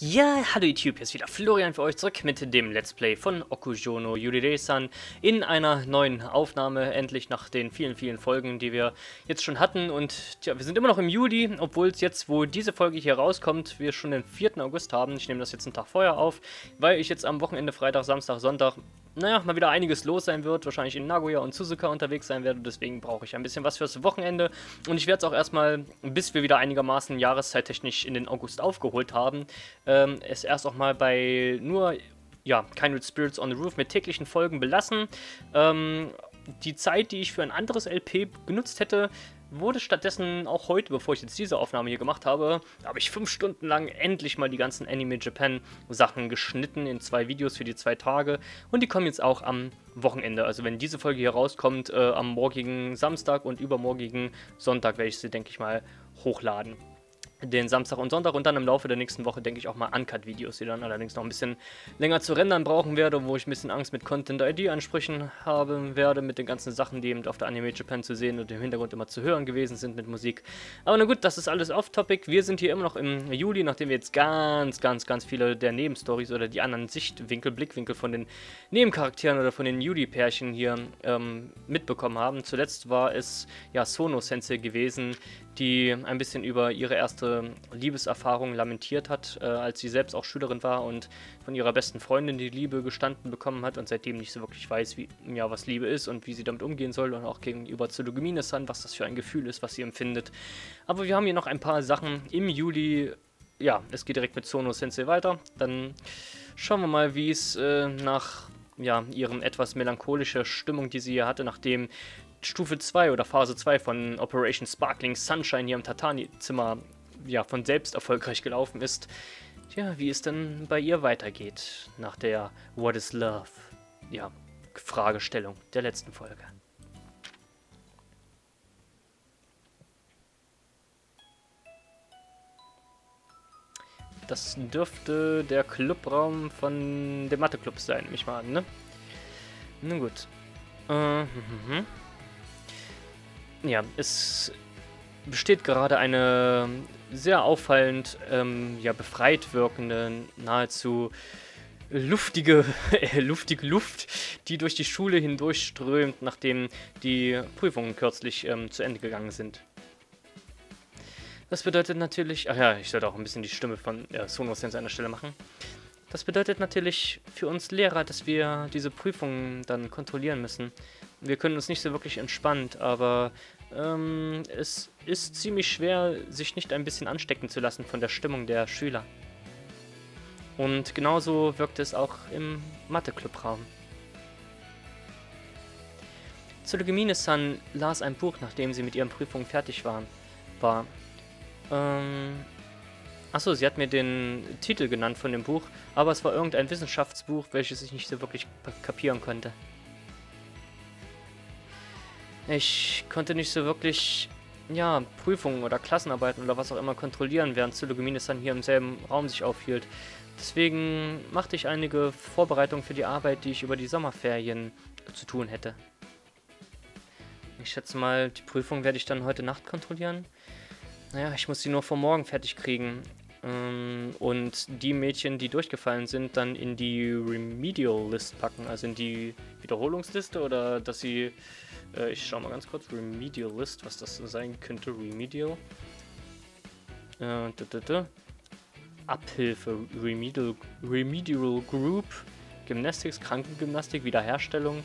Ja, hallo YouTube, hier ist wieder Florian für euch zurück mit dem Let's Play von Okujo no Yurire-san in einer neuen Aufnahme, endlich nach den vielen Folgen, die wir jetzt schon hatten. Und tja, wir sind immer noch im Juli, obwohl es jetzt, wo diese Folge hier rauskommt, wir schon den 4. August haben. Ich nehme das jetzt einen Tag vorher auf, weil ich jetzt am Wochenende Freitag, Samstag, Sonntag, naja, mal wieder einiges los sein wird, wahrscheinlich in Nagoya und Suzuka unterwegs sein werde. Deswegen brauche ich ein bisschen was fürs Wochenende und ich werde es auch erstmal, bis wir wieder einigermaßen jahreszeittechnisch in den August aufgeholt haben, es erst auch mal bei nur, ja, Kindred Spirits on the Roof mit täglichen Folgen belassen. Die Zeit, die ich für ein anderes LP genutzt hätte, wurde stattdessen auch heute, bevor ich jetzt diese Aufnahme hier gemacht habe, habe ich 5 Stunden lang endlich mal die ganzen Anime Japan Sachen geschnitten in 2 Videos für die 2 Tage. Und die kommen jetzt auch am Wochenende. Also wenn diese Folge hier rauskommt, am morgigen Samstag und übermorgigen Sonntag werde ich sie, denke ich mal, hochladen. Den Samstag und Sonntag und dann im Laufe der nächsten Woche, denke ich, auch mal Uncut-Videos, die dann allerdings noch ein bisschen länger zu rendern brauchen werde, wo ich ein bisschen Angst mit Content-ID-Ansprüchen haben werde, mit den ganzen Sachen, die eben auf der Anime Japan zu sehen und im Hintergrund immer zu hören gewesen sind mit Musik. Aber na gut, das ist alles off-topic. Wir sind hier immer noch im Juli, nachdem wir jetzt ganz viele der Nebenstories oder die anderen Sichtwinkel, Blickwinkel von den Nebencharakteren oder von den Juli-Pärchen hier mitbekommen haben. Zuletzt war es ja Sono Sensei gewesen, die ein bisschen über ihre erste Liebeserfahrung lamentiert hat, als sie selbst auch Schülerin war und von ihrer besten Freundin die Liebe gestanden bekommen hat und seitdem nicht so wirklich weiß, wie, ja, was Liebe ist und wie sie damit umgehen soll und auch gegenüber Tsurugimine-san, was das für ein Gefühl ist, was sie empfindet. Aber wir haben hier noch ein paar Sachen im Juli. Ja, es geht direkt mit Sono Sensei weiter. Dann schauen wir mal, wie es nach ihrem etwas melancholischer Stimmung, die sie hier hatte, nachdem Stufe 2 oder Phase 2 von Operation Sparkling Sunshine hier im Tatami-Zimmer von selbst erfolgreich gelaufen ist. Tja, wie es dann bei ihr weitergeht nach der What is Love? Ja, Fragestellung der letzten Folge. Das dürfte der Clubraum von dem Mathe-Club sein, nehme ich mal an, ne? Nun gut. Ja, es besteht gerade eine sehr auffallend befreit wirkende, nahezu luftige, luftige Luft, die durch die Schule hindurch strömt, nachdem die Prüfungen kürzlich zu Ende gegangen sind. Das bedeutet natürlich, ach ja, ich sollte auch ein bisschen die Stimme von Sono Sensei an der Stelle machen. Das bedeutet natürlich für uns Lehrer, dass wir diese Prüfungen dann kontrollieren müssen. Wir können uns nicht so wirklich entspannt, aber es ist ziemlich schwer, sich nicht ein bisschen anstecken zu lassen von der Stimmung der Schüler. Und genauso wirkt es auch im Mathe-Club-Raum. Tsurugimine-san las ein Buch, nachdem sie mit ihren Prüfungen fertig war. Achso, sie hat mir den Titel genannt von dem Buch, aber es war irgendein Wissenschaftsbuch, welches ich nicht so wirklich kapieren konnte. Ich konnte nicht so wirklich, ja, Prüfungen oder Klassenarbeiten oder was auch immer kontrollieren, während Tsurugimine-san hier im selben Raum sich aufhielt. Deswegen machte ich einige Vorbereitungen für die Arbeit, die ich über die Sommerferien zu tun hätte. Ich schätze mal, die Prüfung werde ich dann heute Nacht kontrollieren. Naja, ich muss sie nur vor morgen fertig kriegen. Und die Mädchen, die durchgefallen sind, dann in die Remedial List packen, also in die Wiederholungsliste oder dass sie, ich schau mal ganz kurz, Remedial List, was das sein könnte, Remedial, Abhilfe, Remedial Group, Gymnastics, Krankengymnastik, Wiederherstellung.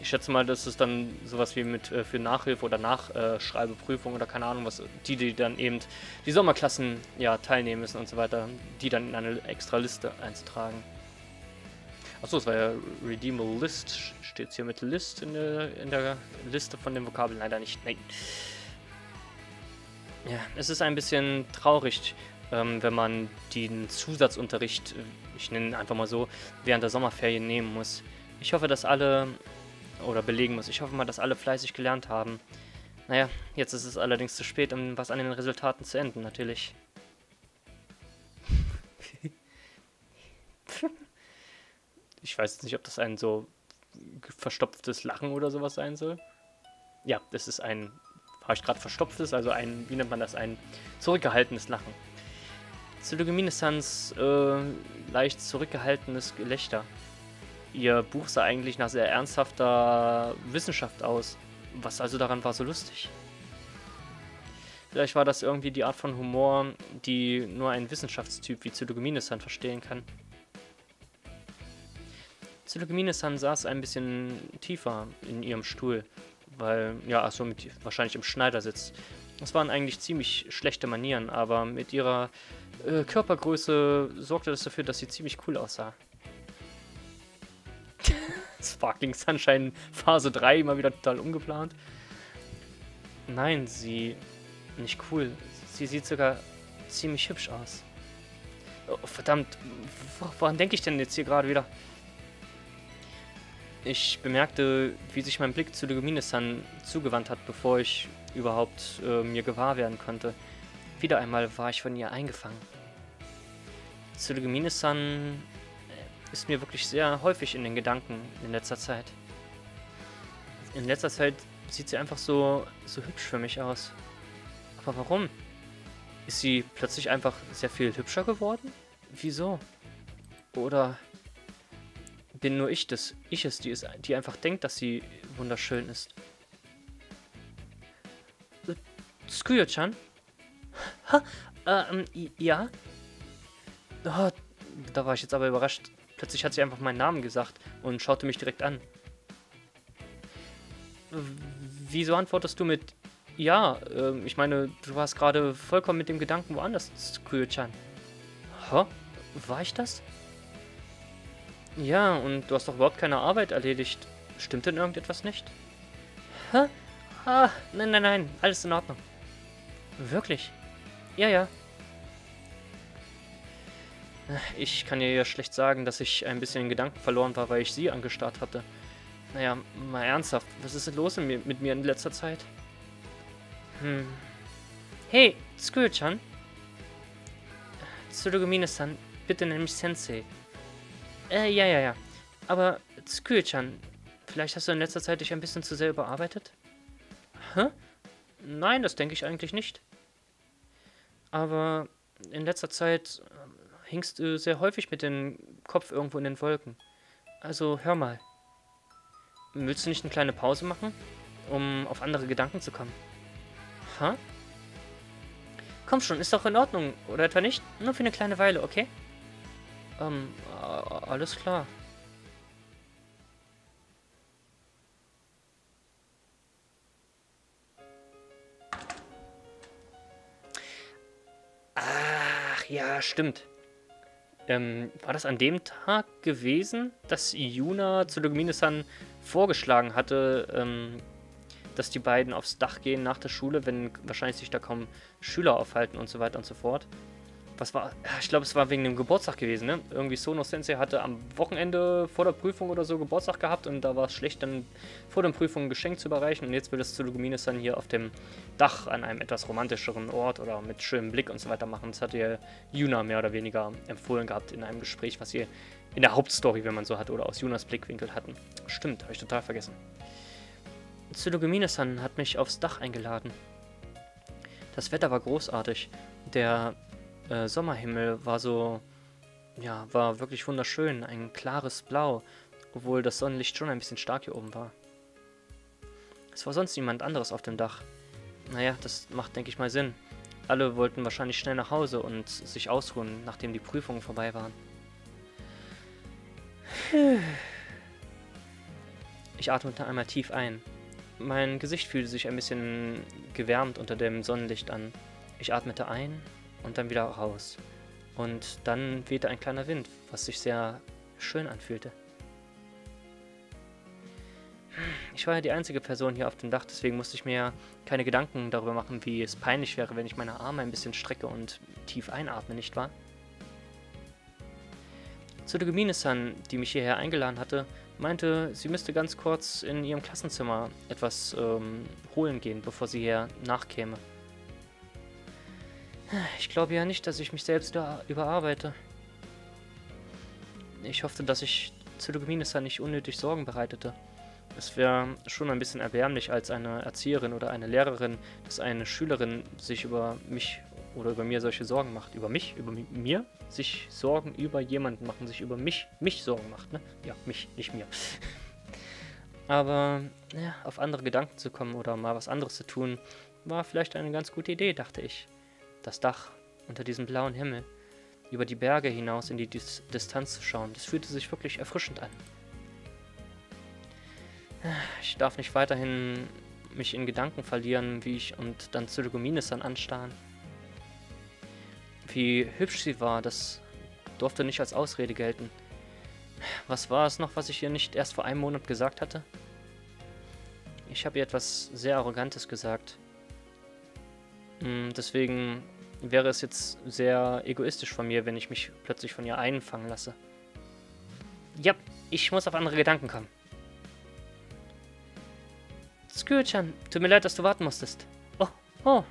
Ich schätze mal, das ist dann sowas wie mit für Nachhilfe oder Nachschreibeprüfung oder keine Ahnung was, die dann eben die Sommerklassen teilnehmen müssen und so weiter, die dann in eine extra Liste einzutragen. Achso, es war ja Redeemable List, steht es hier mit List in der Liste von den Vokabeln leider nicht. Nein. Ja, es ist ein bisschen traurig, wenn man den Zusatzunterricht, ich nenne ihn einfach mal so, während der Sommerferien nehmen muss. Ich hoffe, dass alle, oder belegen muss, ich hoffe mal, dass alle fleißig gelernt haben. Naja, jetzt ist es allerdings zu spät, um was an den Resultaten zu ändern, natürlich. Ich weiß jetzt nicht, ob das ein so verstopftes Lachen oder sowas sein soll. Ja, das ist ein, habe ich gerade verstopftes, also ein, wie nennt man das, ein zurückgehaltenes Lachen. Tsurugi-Mine-sans leicht zurückgehaltenes Gelächter. Ihr Buch sah eigentlich nach sehr ernsthafter Wissenschaft aus. Was also daran war so lustig? Vielleicht war das irgendwie die Art von Humor, die nur ein Wissenschaftstyp wie Tsurugi-Mine-san verstehen kann. Tsurugi-Mine-san saß ein bisschen tiefer in ihrem Stuhl, weil, ja, achso, wahrscheinlich im Schneidersitz. Das waren eigentlich ziemlich schlechte Manieren, aber mit ihrer Körpergröße sorgte das dafür, dass sie ziemlich cool aussah. Sparkling Sunshine Phase 3, mal wieder total ungeplant. Nein, sie... nicht cool. Sie sieht sogar ziemlich hübsch aus. Oh, verdammt, woran denke ich denn jetzt hier gerade wieder? Ich bemerkte, wie sich mein Blick zu Tsurugi-san zugewandt hat, bevor ich überhaupt mir gewahr werden konnte. Wieder einmal war ich von ihr eingefangen. Tsurugi-san ist mir wirklich sehr häufig in den Gedanken in letzter Zeit. In letzter Zeit sieht sie einfach so hübsch für mich aus. Aber warum? Ist sie plötzlich einfach sehr viel hübscher geworden? Wieso? Oder bin nur ich das? Ich ist, die einfach denkt, dass sie wunderschön ist. Tsukuyo-chan? Ha? Ja? Oh, da war ich jetzt aber überrascht. Plötzlich hat sie einfach meinen Namen gesagt und schaute mich direkt an. Wieso antwortest du mit ja? Ich meine, du warst gerade vollkommen mit dem Gedanken woanders, Tsukuyo-chan. Hä? War ich das? Ja, und du hast doch überhaupt keine Arbeit erledigt. Stimmt denn irgendetwas nicht? Hä? Ah, nein, alles in Ordnung. Wirklich? Ja. Ich kann dir ja schlecht sagen, dass ich ein bisschen in Gedanken verloren war, weil ich sie angestarrt hatte. Naja, mal ernsthaft, was ist denn los mit mir in letzter Zeit? Hm. Hey, Tsukuyo-chan. Tsurugi-san, bitte nenn mich Sensei. Ja. Aber, Tsukuyo-chan, vielleicht hast du in letzter Zeit dich ein bisschen zu sehr überarbeitet? Hä? Nein, das denke ich eigentlich nicht. Aber in letzter Zeit hingst du sehr häufig mit dem Kopf irgendwo in den Wolken. Also hör mal. Willst du nicht eine kleine Pause machen, um auf andere Gedanken zu kommen? Hä? Komm schon, ist doch in Ordnung, oder etwa nicht? Nur für eine kleine Weile, okay? Alles klar. Ach ja, stimmt. War das an dem Tag gewesen, dass Yuna Tsurugi-san vorgeschlagen hatte, dass die beiden aufs Dach gehen nach der Schule, wenn wahrscheinlich sich da kaum Schüler aufhalten und so weiter und so fort? Was war? Ich glaube, es war wegen dem Geburtstag gewesen, ne? Irgendwie Sono Sensei hatte am Wochenende vor der Prüfung oder so Geburtstag gehabt und da war es schlecht, dann vor der Prüfung ein Geschenk zu überreichen und jetzt will das Tsurugi-san hier auf dem Dach an einem etwas romantischeren Ort oder mit schönem Blick und so weiter machen. Das hat ihr Yuna mehr oder weniger empfohlen gehabt in einem Gespräch, was ihr in der Hauptstory, wenn man so hat, oder aus Yunas Blickwinkel hatten. Stimmt, habe ich total vergessen. Tsurugi-san hat mich aufs Dach eingeladen. Das Wetter war großartig. Der Sommerhimmel war so, ja, war wirklich wunderschön, ein klares Blau, obwohl das Sonnenlicht schon ein bisschen stark hier oben war. Es war sonst niemand anderes auf dem Dach. Naja, das macht, denke ich mal, Sinn. Alle wollten wahrscheinlich schnell nach Hause und sich ausruhen, nachdem die Prüfungen vorbei waren. Ich atmete einmal tief ein. Mein Gesicht fühlte sich ein bisschen gewärmt unter dem Sonnenlicht an. Ich atmete ein und dann wieder raus. Und dann wehte ein kleiner Wind, was sich sehr schön anfühlte. Ich war ja die einzige Person hier auf dem Dach, deswegen musste ich mir keine Gedanken darüber machen, wie es peinlich wäre, wenn ich meine Arme ein bisschen strecke und tief einatme, nicht wahr? Tsurugi-san, die mich hierher eingeladen hatte, meinte, sie müsste ganz kurz in ihrem Klassenzimmer etwas holen gehen, bevor sie hier nachkäme. Ich glaube ja nicht, dass ich mich selbst da überarbeite. Ich hoffte, dass ich Tsurugi-san nicht unnötig Sorgen bereitete. Es wäre schon ein bisschen erbärmlich, als eine Erzieherin oder eine Lehrerin, dass eine Schülerin sich über mich oder über mir solche Sorgen macht. Über mich? Über mir? Sich Sorgen über jemanden machen. Sich über mich Sorgen macht, ne? Ja, mich, nicht mir. Aber ja, auf andere Gedanken zu kommen oder mal was anderes zu tun, war vielleicht eine ganz gute Idee, dachte ich. Das Dach unter diesem blauen Himmel, über die Berge hinaus in die Distanz zu schauen, das fühlte sich wirklich erfrischend an. Ich darf nicht weiterhin mich in Gedanken verlieren, wie ich und dann Tsurugumi-san anstarren. Wie hübsch sie war, das durfte nicht als Ausrede gelten. Was war es noch, was ich ihr nicht erst vor einem Monat gesagt hatte? Ich habe ihr etwas sehr Arrogantes gesagt. Deswegen wäre es jetzt sehr egoistisch von mir, wenn ich mich plötzlich von ihr einfangen lasse. Ja, ich muss auf andere Gedanken kommen. Skü-chan, tut mir leid, dass du warten musstest. Oh.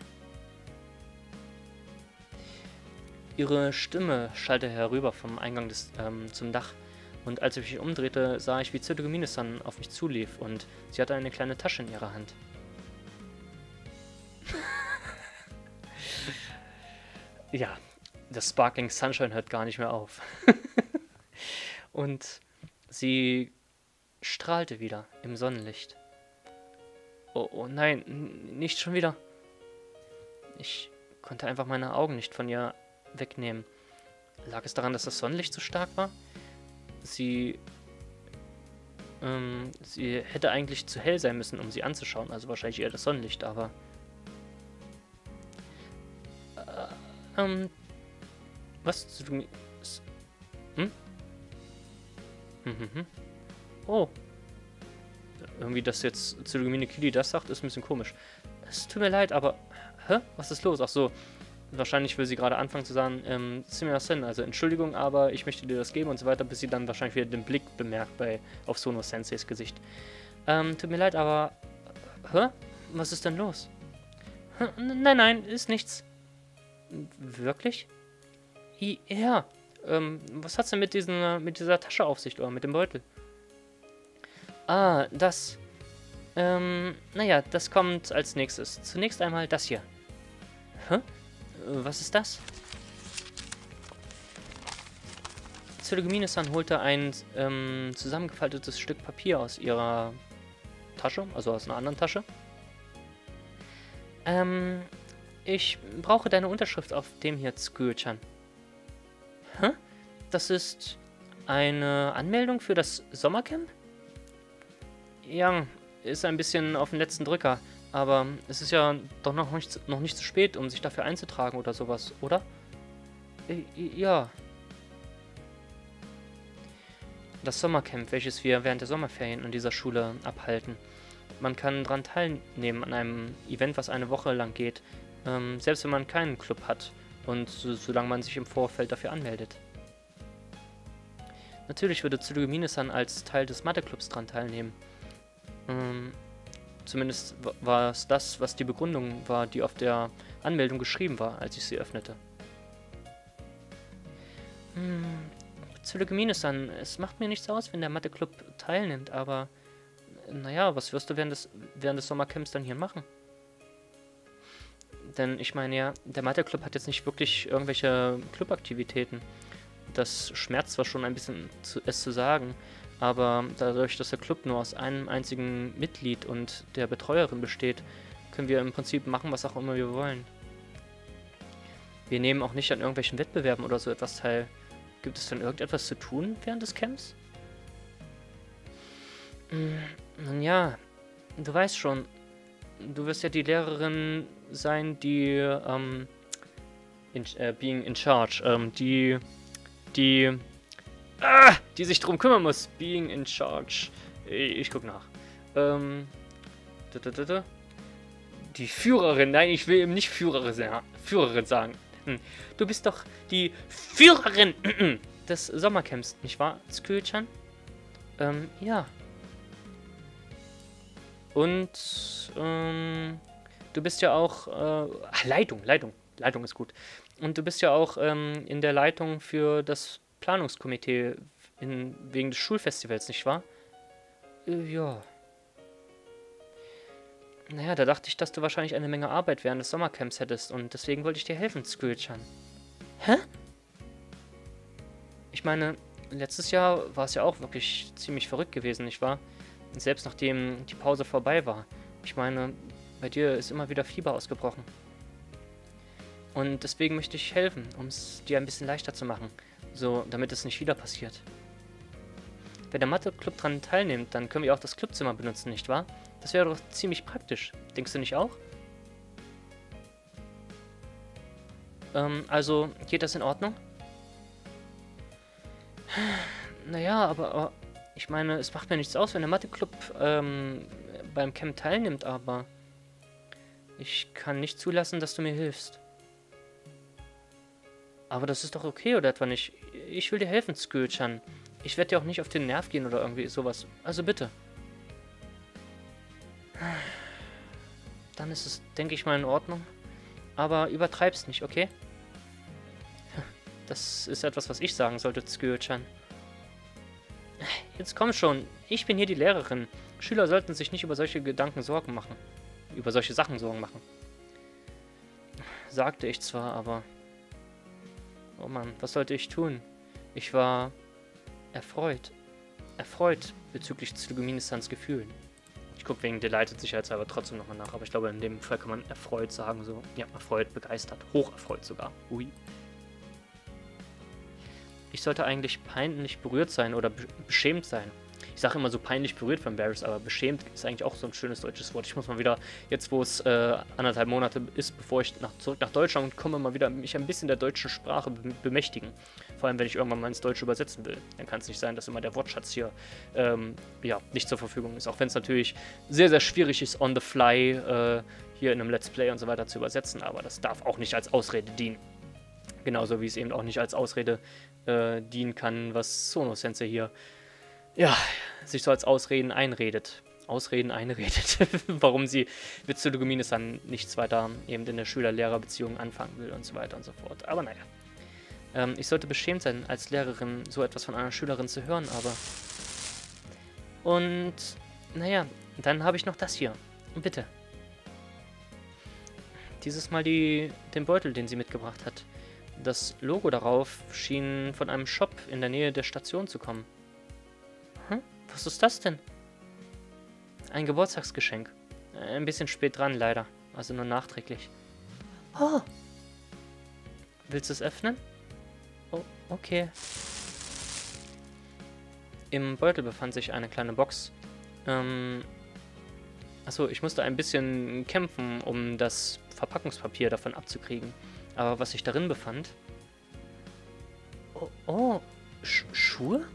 Ihre Stimme schallte herüber vom Eingang zum Dach. Und als ich mich umdrehte, sah ich, wie Tsurugumi-san auf mich zulief und sie hatte eine kleine Tasche in ihrer Hand. Ja, das Sparkling Sunshine hört gar nicht mehr auf. Und sie strahlte wieder im Sonnenlicht. Oh nein, nicht schon wieder. Ich konnte einfach meine Augen nicht von ihr wegnehmen. Lag es daran, dass das Sonnenlicht zu stark war? Sie hätte eigentlich zu hell sein müssen, um sie anzuschauen. Also wahrscheinlich eher das Sonnenlicht, aber... Was? Hm? Oh. Irgendwie, dass jetzt Tsurugumi Nikili das sagt, ist ein bisschen komisch. Es tut mir leid, aber... Hä? Was ist los? Ach so. Wahrscheinlich will sie gerade anfangen zu sagen, Sumimasen, also Entschuldigung, aber ich möchte dir das geben und so weiter, bis sie dann wahrscheinlich wieder den Blick bemerkt auf Sono Senseis Gesicht. Tut mir leid, aber... Hä? Was ist denn los? Nein, ist nichts. Wirklich? Ja. Was hat's denn mit dieser Tasche auf sich, oder mit dem Beutel? Ah, das... naja, das kommt als nächstes. Zunächst einmal das hier. Hä? Was ist das? Tsurugumi-san holte ein zusammengefaltetes Stück Papier aus ihrer Tasche, also aus einer anderen Tasche. Ich brauche deine Unterschrift auf dem hier, Tsuku-chan. Hä? Das ist eine Anmeldung für das Sommercamp? Ja, ist ein bisschen auf den letzten Drücker. Aber es ist ja doch noch nicht zu spät, um sich dafür einzutragen oder sowas, oder? Ja. Das Sommercamp, welches wir während der Sommerferien in dieser Schule abhalten. Man kann daran teilnehmen an einem Event, was eine Woche lang geht. Selbst wenn man keinen Club hat und solange man sich im Vorfeld dafür anmeldet. Natürlich würde Tsurugumi-san als Teil des Mathe-Clubs daran teilnehmen. Zumindest war es das, was die Begründung war, die auf der Anmeldung geschrieben war, als ich sie öffnete. Tsurugumi-san, es macht mir nichts aus, wenn der Mathe-Club teilnimmt, aber... Naja, was wirst du während des Sommercamps dann hier machen? Denn ich meine ja, der Mathe-Club hat jetzt nicht wirklich irgendwelche Clubaktivitäten. Das schmerzt zwar schon ein bisschen, es zu sagen... Aber dadurch, dass der Club nur aus einem einzigen Mitglied und der Betreuerin besteht, können wir im Prinzip machen, was auch immer wir wollen. Wir nehmen auch nicht an irgendwelchen Wettbewerben oder so etwas teil. Gibt es denn irgendetwas zu tun während des Camps? Nun ja, du weißt schon, du wirst ja die Lehrerin sein, die being in charge, die sich drum kümmern muss. Being in charge. Ich guck nach. Die Führerin. Nein, ich will eben nicht Führerin sagen. Du bist doch die Führerin des Sommercamps, nicht wahr, Tsuku-chan? Ja. Und, du bist ja auch, Leitung ist gut. Und du bist ja auch, in der Leitung für das Planungskomitee wegen des Schulfestivals, nicht wahr? Ja. Naja, da dachte ich, dass du wahrscheinlich eine Menge Arbeit während des Sommercamps hättest und deswegen wollte ich dir helfen, Squirchan. Hä? Ich meine, letztes Jahr war es ja auch wirklich ziemlich verrückt gewesen, nicht wahr? Selbst nachdem die Pause vorbei war. Ich meine, bei dir ist immer wieder Fieber ausgebrochen. Und deswegen möchte ich helfen, um es dir ein bisschen leichter zu machen, so damit es nicht wieder passiert. Wenn der Mathe-Club daran teilnimmt, dann können wir auch das Clubzimmer benutzen, nicht wahr? Das wäre doch ziemlich praktisch. Denkst du nicht auch? Also, geht das in Ordnung? Naja, aber ich meine, es macht mir nichts aus, wenn der Mathe-Club beim Camp teilnimmt, aber ich kann nicht zulassen, dass du mir hilfst. Aber das ist doch okay, oder etwa nicht? Ich will dir helfen, Squirchan. Ich werde dir auch nicht auf den Nerv gehen oder irgendwie sowas. Also bitte. Dann ist es, denke ich mal, in Ordnung. Aber übertreib's nicht, okay? Das ist etwas, was ich sagen sollte, Squirchan. Jetzt komm schon. Ich bin hier die Lehrerin. Schüler sollten sich nicht über solche Gedanken Sorgen machen. Über solche Sachen Sorgen machen. Sagte ich zwar, aber... Oh Mann, was sollte ich tun? Ich war erfreut. Erfreut bezüglich Tsuguminisans Gefühlen. Ich gucke wegen Delighted sicherheitshalber trotzdem nochmal nach, aber ich glaube, in dem Fall kann man erfreut sagen, so. Ja, erfreut, begeistert, hocherfreut sogar. Ui. Ich sollte eigentlich peinlich berührt sein oder beschämt sein. Ich sage immer so peinlich berührt von Varys, aber beschämt ist eigentlich auch so ein schönes deutsches Wort. Ich muss mal wieder, jetzt wo es 1,5 Monate ist, bevor ich zurück nach Deutschland komme, mal wieder mich ein bisschen der deutschen Sprache bemächtigen. Vor allem, wenn ich irgendwann mal ins Deutsche übersetzen will. Dann kann es nicht sein, dass immer der Wortschatz hier ja, nicht zur Verfügung ist. Auch wenn es natürlich sehr, sehr schwierig ist, on the fly hier in einem Let's Play und so weiter zu übersetzen. Aber das darf auch nicht als Ausrede dienen. Genauso wie es eben auch nicht als Ausrede dienen kann, was Sono Sensei hier... Ja, sich so als Ausreden einredet. Warum sie mit Tsuguminesan nichts weiter eben in der Schüler-Lehrer-Beziehung anfangen will und so weiter und so fort. Aber naja. Ich sollte beschämt sein, als Lehrerin so etwas von einer Schülerin zu hören, aber... Und, naja, dann habe ich noch das hier. Bitte. Dieses Mal den Beutel, den sie mitgebracht hat. Das Logo darauf schien von einem Shop in der Nähe der Station zu kommen. Was ist das denn? Ein Geburtstagsgeschenk. Ein bisschen spät dran, leider. Also nur nachträglich. Oh! Willst du es öffnen? Oh, okay. Im Beutel befand sich eine kleine Box. Achso, ich musste ein bisschen kämpfen, um das Verpackungspapier davon abzukriegen. Aber was sich darin befand... Oh, oh. Schuhe?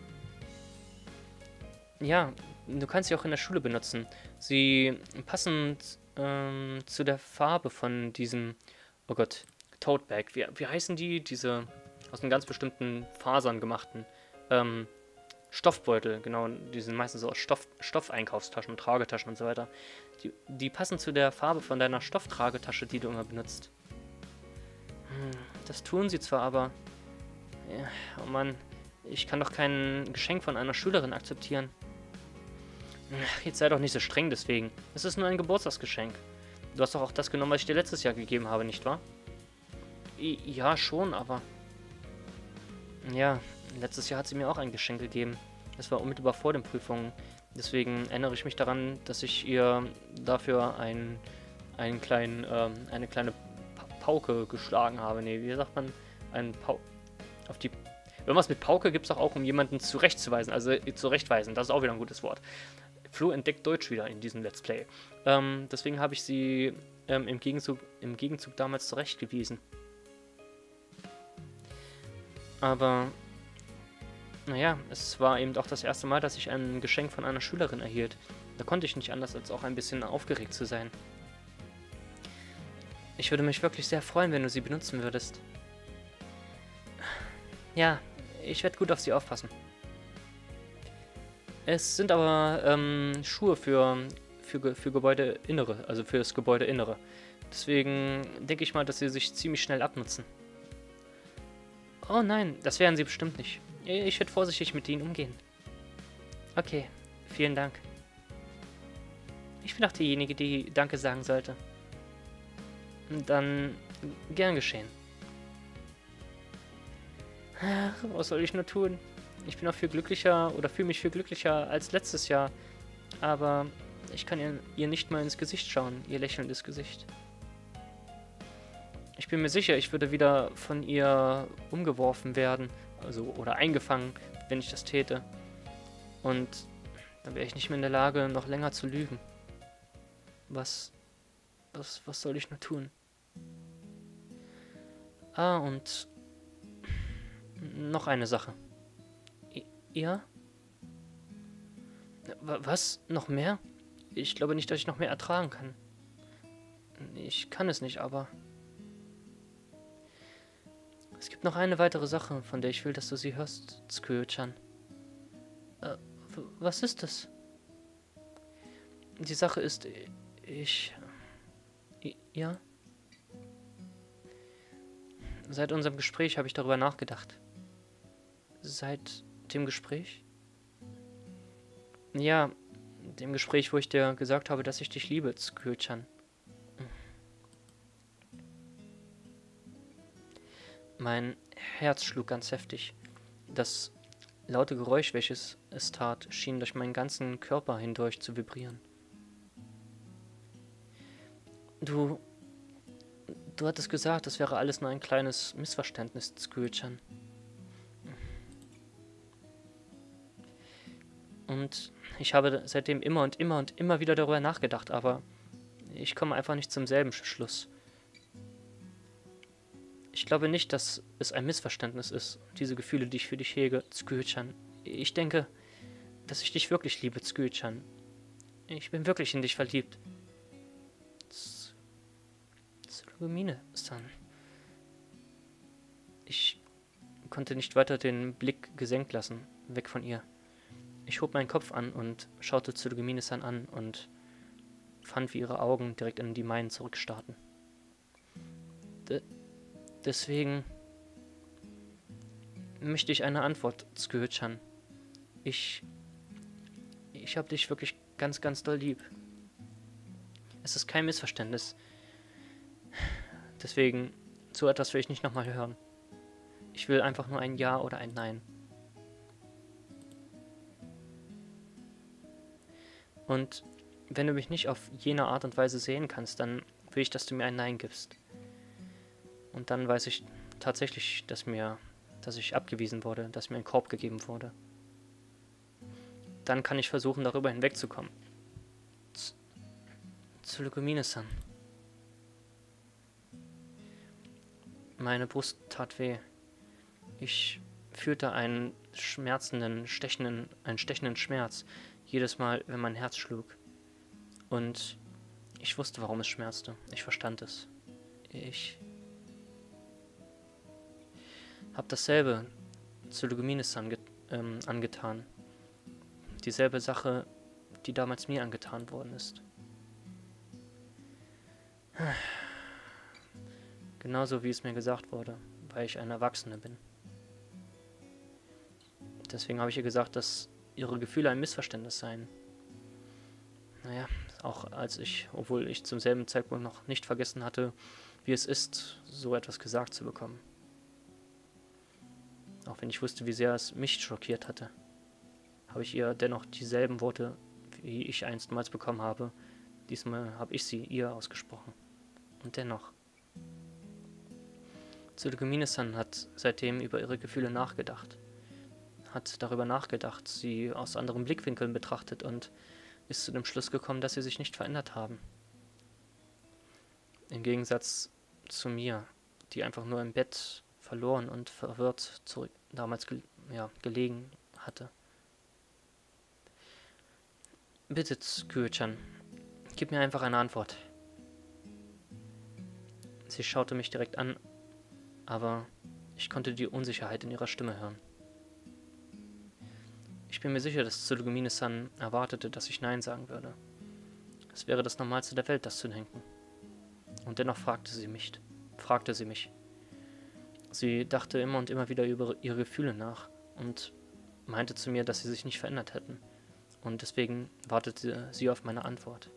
Ja, du kannst sie auch in der Schule benutzen. Sie passend zu der Farbe von diesem, oh Gott, Toadbag. Wie heißen die? Diese aus den ganz bestimmten Fasern gemachten Stoffbeutel. Genau, die sind meistens so aus Stoffeinkaufstaschen, Tragetaschen und so weiter. Die passen zu der Farbe von deiner Stofftragetasche, die du immer benutzt. Das tun sie zwar, aber... Ja, oh Mann, ich kann doch kein Geschenk von einer Schülerin akzeptieren. Jetzt sei doch nicht so streng deswegen. Es ist nur ein Geburtstagsgeschenk. Du hast doch auch das genommen, was ich dir letztes Jahr gegeben habe, nicht wahr? Ja, schon, aber... Ja, letztes Jahr hat sie mir auch ein Geschenk gegeben. Das war unmittelbar vor den Prüfungen. Deswegen erinnere ich mich daran, dass ich ihr dafür eine kleine Pauke geschlagen habe. Nee, wie sagt man? Auf die... Irgendwas mit Pauke gibt es auch, um jemanden zurechtzuweisen. Also zurechtweisen, das ist auch wieder ein gutes Wort. Flo entdeckt Deutsch wieder in diesem Let's Play. Deswegen habe ich sie im Gegenzug damals zurechtgewiesen. Aber, naja, es war eben auch das erste Mal, dass ich ein Geschenk von einer Schülerin erhielt. Da konnte ich nicht anders, als auch ein bisschen aufgeregt zu sein. Ich würde mich wirklich sehr freuen, wenn du sie benutzen würdest. Ja, ich werde gut auf sie aufpassen. Es sind aber Schuhe für Gebäudeinnere, also für das Gebäudeinnere. Deswegen denke ich mal, dass sie sich ziemlich schnell abnutzen. Oh nein, das werden sie bestimmt nicht. Ich werde vorsichtig mit ihnen umgehen. Okay, vielen Dank. Ich bin auch diejenige, die Danke sagen sollte. Dann gern geschehen. Ach, was soll ich nur tun? Ich bin auch viel glücklicher oder fühle mich viel glücklicher als letztes Jahr. Aber ich kann ihr nicht mal ins Gesicht schauen, ihr lächelndes Gesicht. Ich bin mir sicher, ich würde wieder von ihr umgeworfen werden, also oder eingefangen, wenn ich das täte. Und dann wäre ich nicht mehr in der Lage, noch länger zu lügen. Was soll ich nur tun? Ah, und noch eine Sache. Ja? Was? Noch mehr? Ich glaube nicht, dass ich noch mehr ertragen kann. Ich kann es nicht, aber... Es gibt noch eine weitere Sache, von der ich will, dass du sie hörst, Tsukio-chan. Was ist das? Die Sache ist... Ja? Seit unserem Gespräch habe ich darüber nachgedacht. Seit dem Gespräch? Ja, dem Gespräch, wo ich dir gesagt habe, dass ich dich liebe, Tsukio-chan. Mein Herz schlug ganz heftig. Das laute Geräusch, welches es tat, schien durch meinen ganzen Körper hindurch zu vibrieren. Du hattest gesagt, das wäre alles nur ein kleines Missverständnis, Tsukio-chan. Und ich habe seitdem immer und immer und immer wieder darüber nachgedacht, aber ich komme einfach nicht zum selben Schluss. Ich glaube nicht, dass es ein Missverständnis ist, diese Gefühle, die ich für dich hege, Tsukio-chan. Ich denke, dass ich dich wirklich liebe, Tsukio-chan. Ich bin wirklich in dich verliebt. Tsurugumine-san. Ich konnte nicht weiter den Blick gesenkt lassen, weg von ihr. Ich hob meinen Kopf an und schaute Tsurugumine-san an und fand, wie ihre Augen direkt in die meinen zurückstarrten. Deswegen möchte ich eine Antwort, Tsukio-chan. Ich habe dich wirklich ganz, ganz doll lieb. Es ist kein Missverständnis. Deswegen, so etwas will ich nicht nochmal hören. Ich will einfach nur ein Ja oder ein Nein. Und wenn du mich nicht auf jene Art und Weise sehen kannst, dann will ich, dass du mir ein Nein gibst. Und dann weiß ich tatsächlich, dass ich abgewiesen wurde, dass mir ein Korb gegeben wurde. Dann kann ich versuchen, darüber hinwegzukommen. Tsurugumine-san. Meine Brust tat weh. Ich fühlte einen stechenden Schmerz, jedes Mal, wenn mein Herz schlug. Und ich wusste, warum es schmerzte. Ich verstand es. Ich habe dasselbe Tsurugumine-san angetan. Dieselbe Sache, die damals mir angetan worden ist. Genauso wie es mir gesagt wurde, weil ich eine Erwachsene bin. Deswegen habe ich ihr gesagt, dass ihre Gefühle ein Missverständnis seien. Naja, auch obwohl ich zum selben Zeitpunkt noch nicht vergessen hatte, wie es ist, so etwas gesagt zu bekommen. Auch wenn ich wusste, wie sehr es mich schockiert hatte, habe ich ihr dennoch dieselben Worte, wie ich einstmals bekommen habe. Diesmal habe ich sie ihr ausgesprochen. Und dennoch. Tsurugumine-san hat seitdem über ihre Gefühle nachgedacht. Hat darüber nachgedacht, sie aus anderen Blickwinkeln betrachtet und ist zu dem Schluss gekommen, dass sie sich nicht verändert haben. Im Gegensatz zu mir, die einfach nur im Bett verloren und verwirrt gelegen hatte. Bitte, Tsukio-chan, gib mir einfach eine Antwort. Sie schaute mich direkt an, aber ich konnte die Unsicherheit in ihrer Stimme hören. Ich bin mir sicher, dass Tsurugumine-san erwartete, dass ich Nein sagen würde. Es wäre das Normalste der Welt, das zu denken. Und dennoch fragte sie mich. Sie dachte immer und immer wieder über ihre Gefühle nach und meinte zu mir, dass sie sich nicht verändert hätten. Und deswegen wartete sie auf meine Antwort.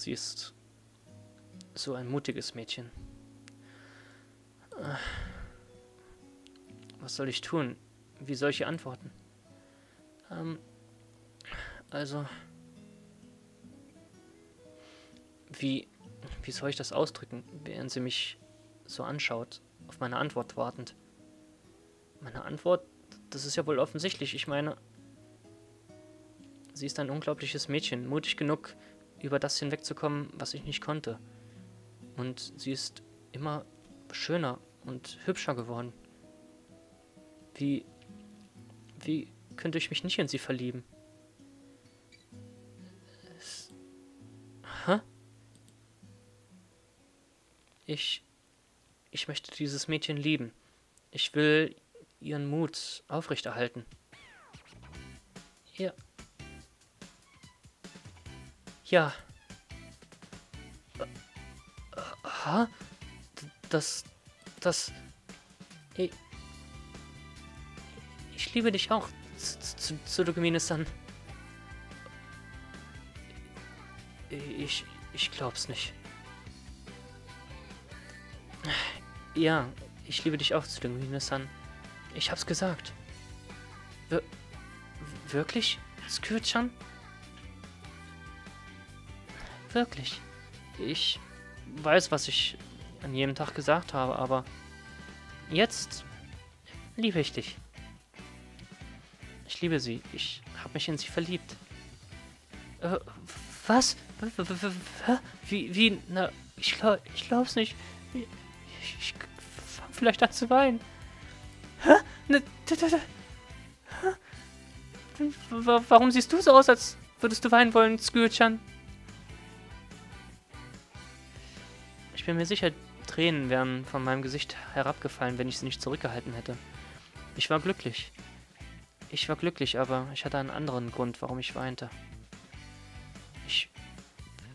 Sie ist so ein mutiges Mädchen. Was soll ich tun? Wie soll ich ihr antworten? Also... Wie soll ich das ausdrücken, während sie mich so anschaut, auf meine Antwort wartend? Meine Antwort? Das ist ja wohl offensichtlich. Ich meine, sie ist ein unglaubliches Mädchen, mutig genug, über das hinwegzukommen, was ich nicht konnte. Und sie ist immer schöner und hübscher geworden. Wie könnte ich mich nicht in sie verlieben? Ich möchte dieses Mädchen lieben. Ich will ihren Mut aufrechterhalten. Ja. Ja. Aha. Das... Ich liebe dich auch, Tsurugimine-san. Ich glaub's nicht. Ja, ich liebe dich auch, Tsurugimine-san. Ich hab's gesagt. Wirklich? Tsuku-chan? Wirklich. Ich weiß, was ich an jedem Tag gesagt habe, aber jetzt liebe ich dich. Ich liebe sie. Ich habe mich in sie verliebt. Was? Wie? Na, ich glaub's nicht. Ich fange vielleicht an zu weinen. Hä? Ne, hä? Warum siehst du so aus, als würdest du weinen wollen, Tsuku-chan? Ich bin mir sicher, Tränen wären von meinem Gesicht herabgefallen, wenn ich sie nicht zurückgehalten hätte. Ich war glücklich. Ich war glücklich, aber ich hatte einen anderen Grund, warum ich weinte.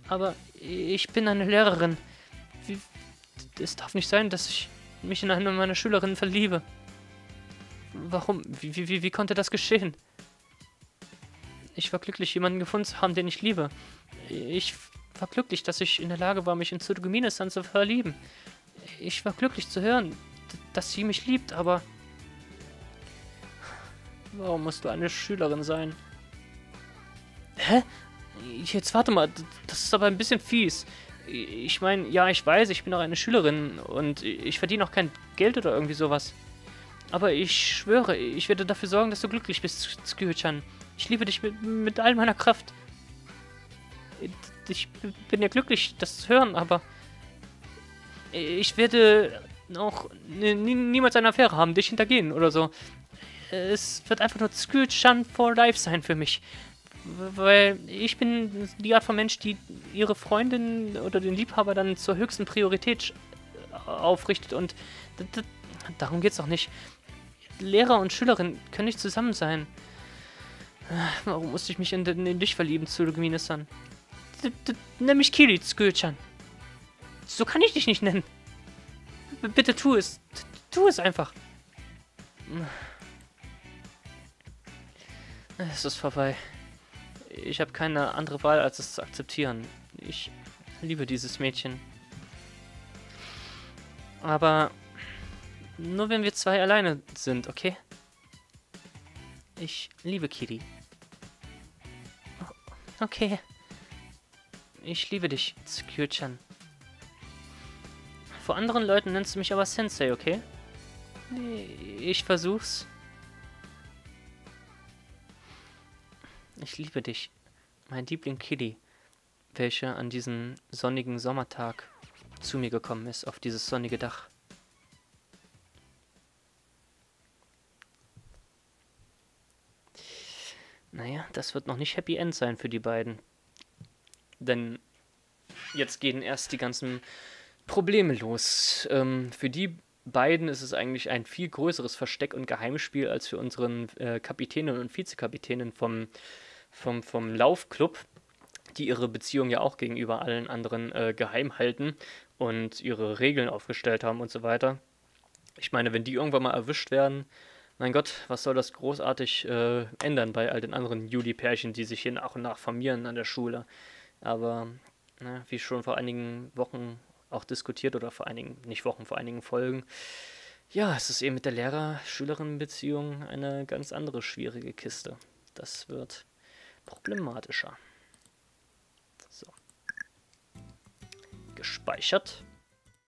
Aber ich bin eine Lehrerin. Es darf nicht sein, dass ich mich in eine meiner Schülerinnen verliebe. Warum? Wie konnte das geschehen? Ich war glücklich, jemanden gefunden zu haben, den ich liebe. Ich war glücklich, dass ich in der Lage war, mich in Tsurugimine-san zu verlieben. Ich war glücklich zu hören, dass sie mich liebt, aber... Warum musst du eine Schülerin sein? Hä? Jetzt warte mal, das ist aber ein bisschen fies. Ich meine, ja, ich weiß, ich bin doch eine Schülerin und ich verdiene auch kein Geld oder irgendwie sowas. Aber ich schwöre, ich werde dafür sorgen, dass du glücklich bist, Tsuku-chan. Ich liebe dich mit all meiner Kraft. Ich bin ja glücklich, das zu hören, aber... Ich werde auch niemals eine Affäre haben, dich hintergehen oder so. Es wird einfach nur Tsuku-chan for life sein für mich. Weil ich bin die Art von Mensch, die ihre Freundin oder den Liebhaber dann zur höchsten Priorität aufrichtet und darum geht's doch nicht. Lehrer und Schülerin können nicht zusammen sein. Warum musste ich mich in dich verlieben, Tsurugimine-san? Nenn mich Kiri, Tsuku-chan. So kann ich dich nicht nennen. Bitte tu es. Tu es einfach. Es ist vorbei. Ich habe keine andere Wahl, als es zu akzeptieren. Ich liebe dieses Mädchen. Aber nur wenn wir zwei alleine sind, okay? Ich liebe Kiri. Okay. Ich liebe dich, Tsuku-chan. Vor anderen Leuten nennst du mich aber Sensei, okay? Ich versuch's. Ich liebe dich, mein Liebling Kiri, welche an diesem sonnigen Sommertag zu mir gekommen ist, auf dieses sonnige Dach. Naja, das wird noch nicht Happy End sein für die beiden. Denn jetzt gehen erst die ganzen Probleme los. Für die beiden ist es eigentlich ein viel größeres Versteck- und Geheimspiel als für unseren Kapitänen und Vizekapitänen vom Laufclub, die ihre Beziehung ja auch gegenüber allen anderen geheim halten und ihre Regeln aufgestellt haben und so weiter. Ich meine, wenn die irgendwann mal erwischt werden, mein Gott, was soll das großartig ändern bei all den anderen Juli-Pärchen, die sich hier nach und nach formieren an der Schule. Aber ne, wie schon vor einigen Wochen auch diskutiert, oder vor einigen, nicht Wochen, vor einigen Folgen, ja, es ist eben mit der Lehrer-Schülerin-Beziehung eine ganz andere schwierige Kiste. Das wird problematischer. So. Gespeichert.